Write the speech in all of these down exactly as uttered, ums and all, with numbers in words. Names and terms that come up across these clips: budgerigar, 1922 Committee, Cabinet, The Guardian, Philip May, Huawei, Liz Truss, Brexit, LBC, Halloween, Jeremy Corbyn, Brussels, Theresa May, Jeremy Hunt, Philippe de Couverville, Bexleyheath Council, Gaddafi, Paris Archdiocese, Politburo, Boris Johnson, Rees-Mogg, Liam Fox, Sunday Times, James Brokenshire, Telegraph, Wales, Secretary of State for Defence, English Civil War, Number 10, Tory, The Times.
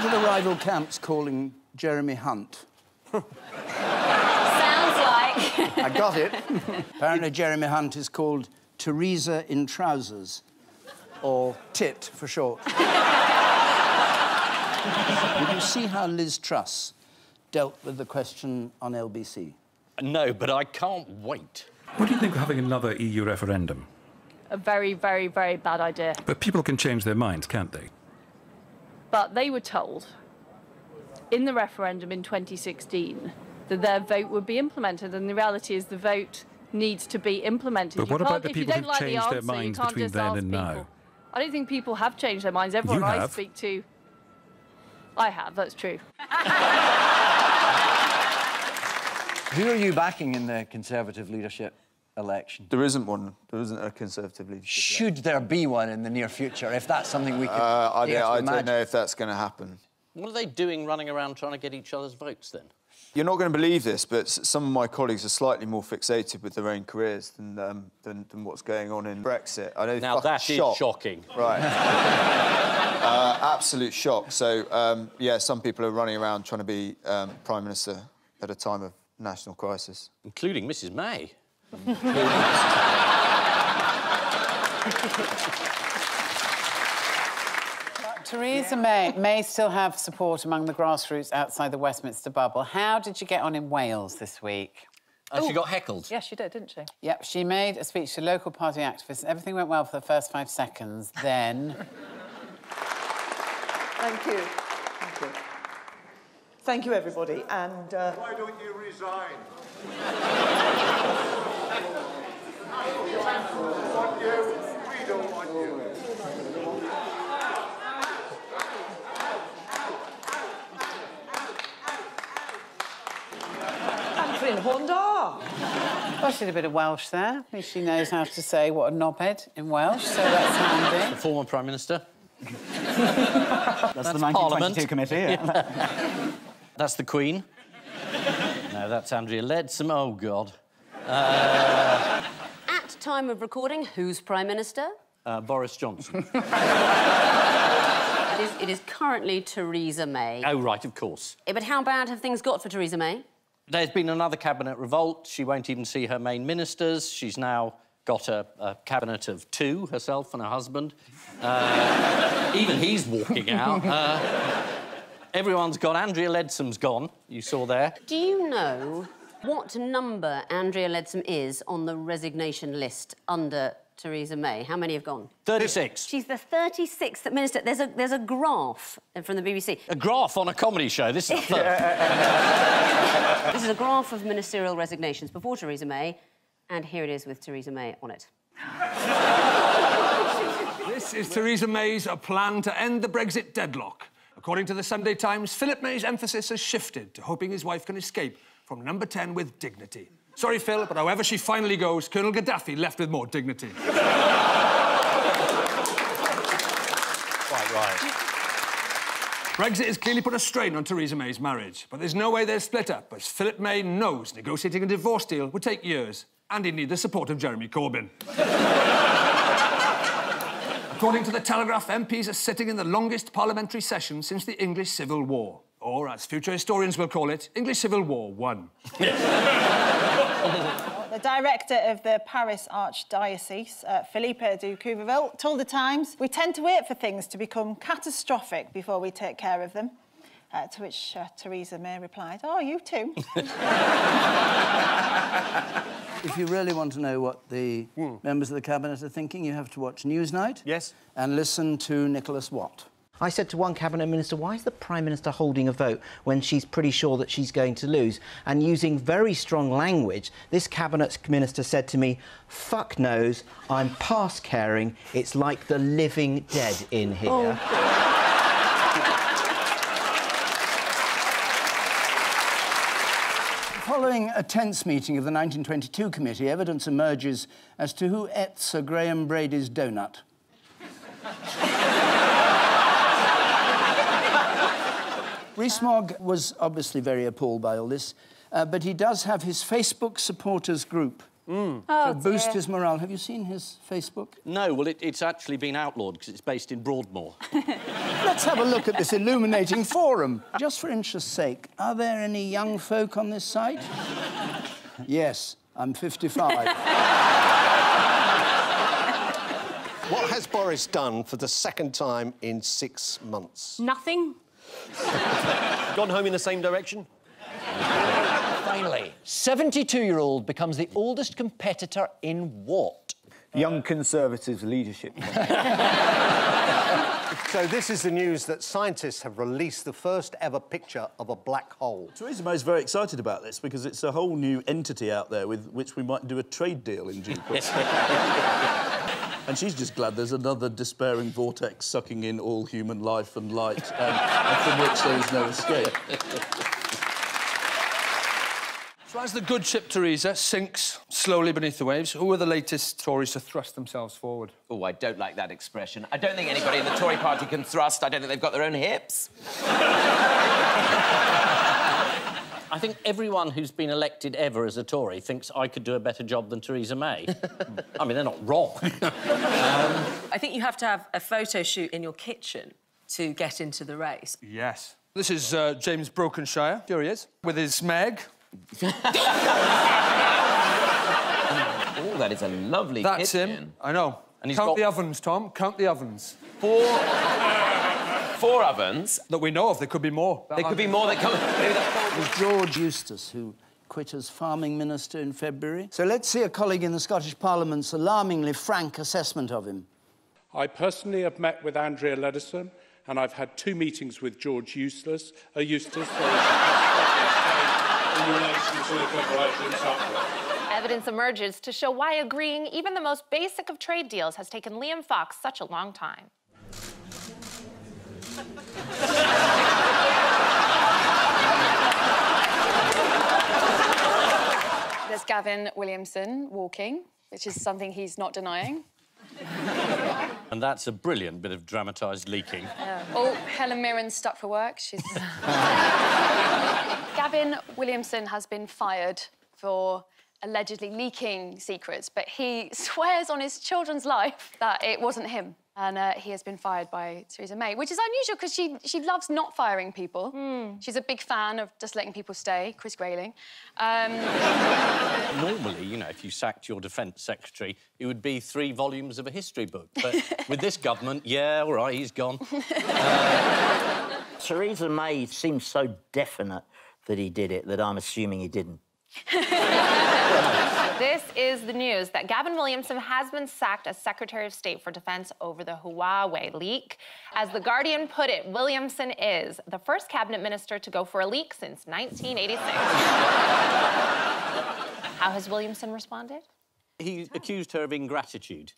What are the rival camps calling Jeremy Hunt? I got it. Apparently Jeremy Hunt is called Theresa in trousers, or Tit for short. Did you see how Liz Truss dealt with the question on L B C? No, but I can't wait. What do you think of having another E U referendum? A very, very, very bad idea. But people can change their minds, can't they? But they were told in the referendum in twenty sixteen that their vote would be implemented, and the reality is the vote needs to be implemented. But what about the people who've changed their minds between then and now? I don't think people have changed their minds. Everyone I speak to... I have, that's true. Who are you backing in the Conservative leadership election? There isn't one. There isn't a Conservative leadership Should election. there be one in the near future, if that's something we could uh, I, don't, I don't know if that's going to happen. What are they doing running around trying to get each other's votes, then? You're not going to believe this, but some of my colleagues are slightly more fixated with their own careers than um, than, than what's going on in Brexit. I know. Now that shock. is shocking. Right. uh, absolute shock. So um, yeah, some people are running around trying to be um, prime minister at a time of national crisis, including Missus May. Theresa May may still have support among the grassroots outside the Westminster bubble. How did you get on in Wales this week? Oh, Ooh. she got heckled. Yes, she did, didn't she? Yep, she made a speech to local party activists. And everything went well for the first five seconds. Then... Thank you. Thank you. Thank you, everybody, and... Uh... Why don't you resign? We don't want you. We don't want you. Honda. Well, she did a bit of Welsh there. At least she knows how to say what a knobhead in Welsh, so that's handy. The former Prime Minister. that's, that's the nineteen twenty-two Committee. Yeah. Yeah. That's the Queen. No, that's Andrea Leadsom. Oh, God. Uh... At time of recording, who's Prime Minister? Uh, Boris Johnson. it, is, it is currently Theresa May. Oh, right, of course. Yeah, but how bad have things got for Theresa May? There's been another Cabinet revolt. She won't even see her main ministers. She's now got a, a Cabinet of two, herself and her husband. Uh, even he's walking out. Uh, everyone's gone. Andrea Leadsom's gone, you saw there. Do you know what number Andrea Leadsom is on the resignation list under Theresa May? How many have gone? thirty-six. She's the thirty-sixth minister. There's a, there's a graph from the B B C. A graph on a comedy show? This is This is a graph of ministerial resignations before Theresa May, and here it is with Theresa May on it. This is Theresa May's a plan to end the Brexit deadlock. According to the Sunday Times, Philip May's emphasis has shifted to hoping his wife can escape from Number ten with dignity. Sorry, Phil, but however she finally goes, Colonel Gaddafi left with more dignity. Quite right. Brexit has clearly put a strain on Theresa May's marriage, but there's no way they'll split up, as Philip May knows negotiating a divorce deal would take years, and he'd need the support of Jeremy Corbyn. According to the Telegraph, M Ps are sitting in the longest parliamentary session since the English Civil War, or, as future historians will call it, English Civil War One. The director of the Paris Archdiocese, uh, Philippe de Couverville, told The Times, "We tend to wait for things to become catastrophic before we take care of them." Uh, to which uh, Theresa May replied, "Oh, you too." If you really want to know what the mm. members of the Cabinet are thinking, you have to watch Newsnight. Yes. And listen to Nicholas Watt. I said to one Cabinet Minister, why is the Prime Minister holding a vote when she's pretty sure that she's going to lose? And using very strong language, this Cabinet Minister said to me, fuck knows, I'm past caring, it's like the living dead in here. Oh. Following a tense meeting of the nineteen twenty-two Committee, evidence emerges as to who ate Sir Graham Brady's donut. Rees-Mogg was obviously very appalled by all this, uh, but he does have his Facebook supporters group Mm. Oh, to boost his morale. Have you seen his Facebook? No, well, it, it's actually been outlawed because it's based in Broadmoor. Let's have a look at this illuminating forum. Just for interest's sake, are there any young folk on this site? Yes, I'm fifty-five. What has Boris done for the second time in six months? Nothing. Gone home in the same direction? Finally, seventy-two-year-old becomes the oldest competitor in what? Young Conservative leadership. So this is the news that scientists have released the first ever picture of a black hole. Theresa May is very excited about this because it's a whole new entity out there with which we might do a trade deal in due course. And she's just glad there's another despairing vortex sucking in all human life and light, um, and from which there is no escape. So as the good ship Theresa sinks slowly beneath the waves, who are the latest Tories to thrust themselves forward? Oh, I don't like that expression. I don't think anybody in the Tory party can thrust. I don't think they've got their own hips. I think everyone who's been elected ever as a Tory thinks I could do a better job than Theresa May. I mean, they're not wrong. um... I think you have to have a photo shoot in your kitchen to get into the race. Yes. This is uh, James Brokenshire. Here he is, with his Meg. Oh, that is a lovely That's kitchen. That's him. I know. And he's Count got... the ovens, Tom. Count the ovens. Four... Four ovens? That we know of. There could be more. There could be more that come... It was George Eustice who quit as farming minister in February. So let's see a colleague in the Scottish Parliament's alarmingly frank assessment of him. I personally have met with Andrea Leadsom, and I've had two meetings with George Eustice... Uh, Eustice... in relation to the cooperation in Scotland. Evidence emerges to show why agreeing even the most basic of trade deals has taken Liam Fox such a long time. There's Gavin Williamson walking, which is something he's not denying. And that's a brilliant bit of dramatised leaking. Yeah. Oh, Helen Mirren's stuck for work. She's... Gavin Williamson has been fired for allegedly leaking secrets, but he swears on his children's life that it wasn't him. And uh, he has been fired by Theresa May, which is unusual because she, she loves not firing people. Mm. She's a big fan of just letting people stay, Chris Grayling. Um... Normally, you know, if you sacked your defence secretary, it would be three volumes of a history book. But with this government, yeah, all right, he's gone. uh... Theresa May seems so definite that he did it that I'm assuming he didn't. This is the news that Gavin Williamson has been sacked as Secretary of State for Defence over the Huawei leak. As The Guardian put it, Williamson is the first cabinet minister to go for a leak since nineteen eighty-six. How has Williamson responded? He accused her of ingratitude.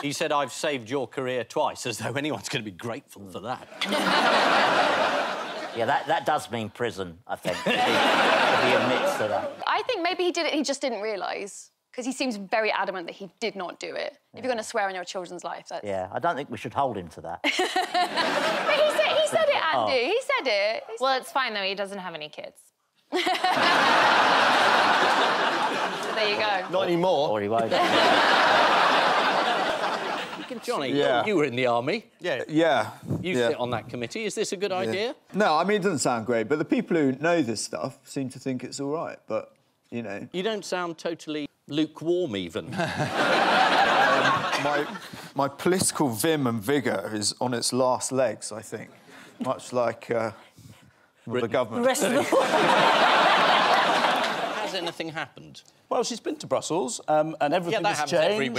He said, I've saved your career twice, as though anyone's going to be grateful for that. Yeah, that, that does mean prison, I think, if he, if he admits to that. I think maybe he did it, he just didn't realise, because he seems very adamant that he did not do it. Yeah. If you're going to swear on your children's life, that's... Yeah, I don't think we should hold him to that. But he said, he said it, Andy, oh. he said it. He said well, it's fine, though, he doesn't have any kids. So there you go. Not anymore. Or he won't. Johnny, yeah. you were in the army. Yeah. Yeah. You yeah. sit on that committee. Is this a good yeah. idea? No, I mean, it doesn't sound great, but the people who know this stuff seem to think it's all right, but, you know... You don't sound totally lukewarm, even. um, my, my political vim and vigour is on its last legs, I think, much like uh, well, the government. The rest of the world. Has anything happened? Well, she's been to Brussels, um, and everything yeah, has changed. Yeah, that happens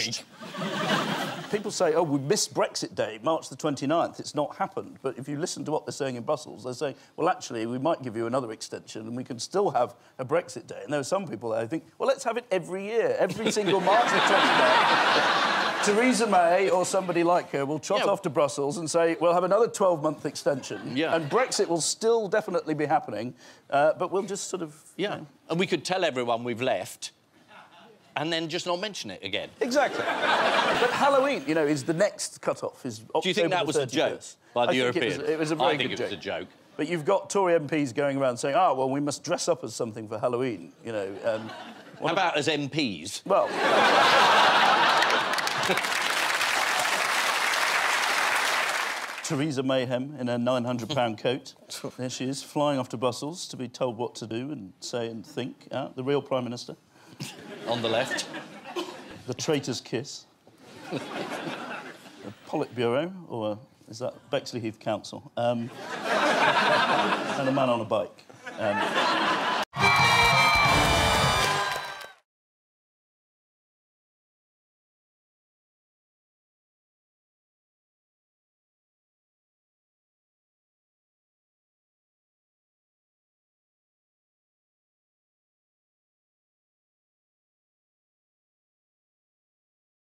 every week. People say, oh, we missed Brexit Day, March the twenty-ninth, it's not happened. But if you listen to what they're saying in Brussels, they're saying, well, actually, we might give you another extension and we can still have a Brexit Day. And there are some people there who think, well, let's have it every year, every single March the twenty-ninth. Theresa May or somebody like her will trot yeah. off to Brussels and say, we'll have another twelve-month extension. Yeah. And Brexit will still definitely be happening, uh, but we'll just sort of... Yeah, you know... and we could tell everyone we've left... and then just not mention it again. Exactly. But Halloween, you know, is the next cut-off. Is October Do you think that was a joke by the I Europeans? Think it, was, it was a very I think good it was joke. a joke. But you've got Tory M Ps going around saying, ah, oh, well, we must dress up as something for Halloween, you know. Um, What about as M Ps? Well... Theresa Mayhem in her nine hundred pound coat. There she is, flying off to Brussels to be told what to do and say and think. Uh, the real Prime Minister. On the left. The traitor's kiss. The Politburo, or a, is that Bexleyheath Council? Um, and a man on a bike. Um,